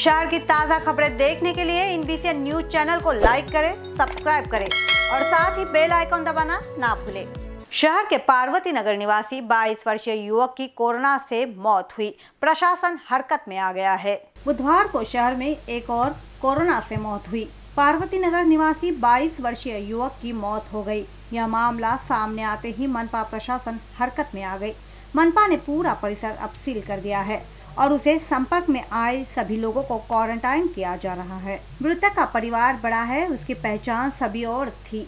शहर की ताज़ा खबरें देखने के लिए इन BC न्यूज चैनल को लाइक करें, सब्सक्राइब करें और साथ ही बेल आइकन दबाना ना भूलें। शहर के पार्वती नगर निवासी 22 वर्षीय युवक की कोरोना से मौत हुई, प्रशासन हरकत में आ गया है। बुधवार को शहर में एक और कोरोना से मौत हुई। पार्वती नगर निवासी 22 वर्षीय युवक की मौत हो गई। यह मामला सामने आते ही मनपा प्रशासन हरकत में आ गई। मनपा ने पूरा परिसर अब सील कर दिया है और उसे संपर्क में आए सभी लोगों को क्वारंटाइन किया जा रहा है। मृतक का परिवार बड़ा है, उसकी पहचान सभी और थी।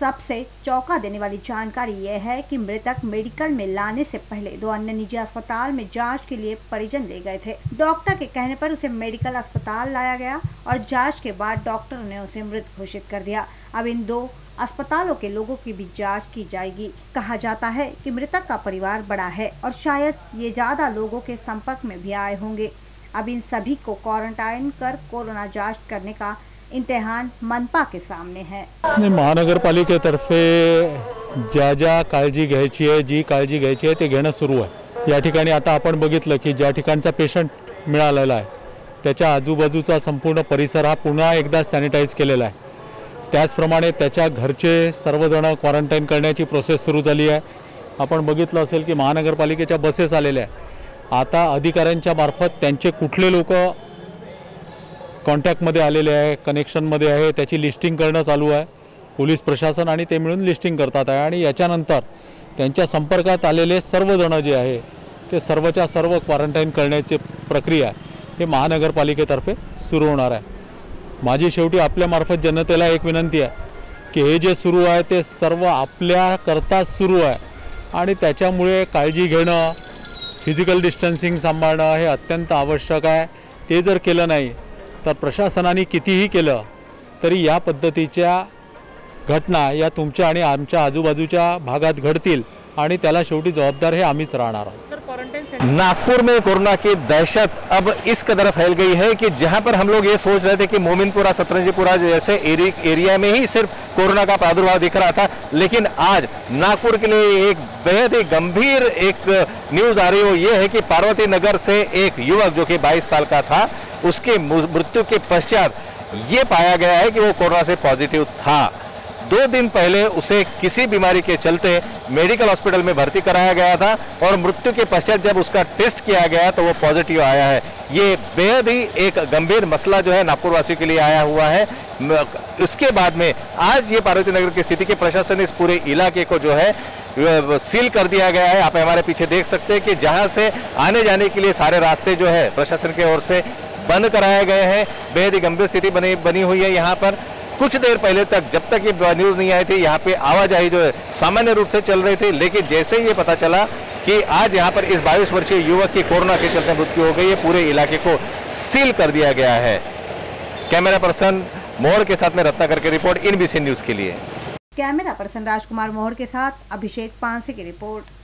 सबसे चौंका देने वाली जानकारी यह है कि मृतक मेडिकल में लाने से पहले दो अन्य निजी अस्पताल में जांच के लिए परिजन ले गए थे। डॉक्टर के कहने पर उसे मेडिकल अस्पताल लाया गया और जांच के बाद डॉक्टर ने उसे मृत घोषित कर दिया। अब इन दो अस्पतालों के लोगों की भी जांच की जाएगी। कहा जाता है कि मृतक का परिवार बड़ा है और शायद ये ज्यादा लोगों के संपर्क में भी आए होंगे। अब इन सभी को क्वारंटाइन कर कोरोना जांच करने का इम्तिहान मनपा के सामने है। महानगरपालिके तर्फे ज्या काळजी घ्यायची आहे ते घेणं सुरू आहे। या ठिकाणी आता आपण बघितलं की ज्या ठिकाणचा पेशंट मिळालेला आहे त्याच्या आजूबाजूचा संपूर्ण परिसर हा पुन्हा एकदा सॅनिटाइज केलेला आहे। त्याचप्रमाणे त्याच्या घरचे सर्वजण क्वारंटाईन करण्याची प्रोसेस सुरू झाली आहे। आपण बघितलं असेल की महानगरपालिकेच्या बसेस आलेल्या आहेत। आता अधिकाऱ्यांच्या मार्फत त्यांचे कुठले लोक कॉन्टॅक्टमध्ये आलेले आहे, कनेक्शनमध्ये आहे, त्याची लिस्टिंग करणं चालू आहे। पोलीस प्रशासन आणि ते मिळून लिस्टिंग करतात आहे आणि याच्यानंतर त्यांच्या संपर्कात आलेले सर्वजण जे आहे ते सर्वच्या सर्व क्वारंटाईन करण्याची प्रक्रिया हे महानगरपालिकेतर्फे सुरू होणार आहे। माझी शेवटी आपल्यामार्फत जनतेला एक विनंती आहे की हे जे सुरू आहे ते सर्व आपल्याकरता सुरू आहे आणि त्याच्यामुळे काळजी घेणं, फिजिकल डिस्टन्सिंग सांभाळणं हे अत्यंत आवश्यक आहे। ते जर केलं नाही तर प्रशासनाने कितीही केलं तरी या पद्धतीच्या घटना या तुमच्या आणि आमच्या आजूबाजूच्या भागात घडतील आणि त्याला शेवटी जवाबदार हे आम्हीच राहणार आहोत। नागपुर में कोरोना की दहशत अब इस कदर फैल गई है कि जहां पर हम लोग ये सोच रहे थे कि मोमिनपुरा, सत्रंजीपुरा जैसे एरिया में ही सिर्फ कोरोना का प्रादुर्भाव दिख रहा था, लेकिन आज नागपुर के लिए एक बेहद ही गंभीर एक न्यूज़ आ रही हो ये है कि पार्वती नगर से एक युवक जो कि 22 साल का था उसके मृत्यु के पश्चात ये पाया गया है कि वो कोरोना से पॉजिटिव था। 2 दिन पहले उसे किसी बीमारी के चलते मेडिकल हॉस्पिटल में भर्ती कराया गया था और मृत्यु के पश्चात जब उसका टेस्ट किया गया तो वो पॉजिटिव आया है। ये बेहद ही एक गंभीर मसला जो है नागपुर वासियों के लिए आया हुआ है। उसके बाद में आज ये पार्वती नगर की स्थिति के प्रशासन इस पूरे इलाके को जो है सील कर दिया गया है। आप हमारे पीछे देख सकते हैं कि जहाँ से आने जाने के लिए सारे रास्ते जो है प्रशासन की ओर से बंद कराए गए हैं। बेहद ही गंभीर स्थिति बनी हुई है। यहाँ पर कुछ देर पहले तक जब तक ये न्यूज़ नहीं आई थी यहाँ पे आवाजाही जो है सामान्य रूप से चल रही थी, लेकिन जैसे ही ये पता चला कि आज यहाँ पर इस 22 वर्षीय युवक की कोरोना के चलते मृत्यु हो गई है, पूरे इलाके को सील कर दिया गया है। कैमरा पर्सन मोहर के साथ में रत्नाकर की रिपोर्ट, इन BC न्यूज के लिए। कैमरा पर्सन राजकुमार मोहर के साथ अभिषेक पांडे की रिपोर्ट।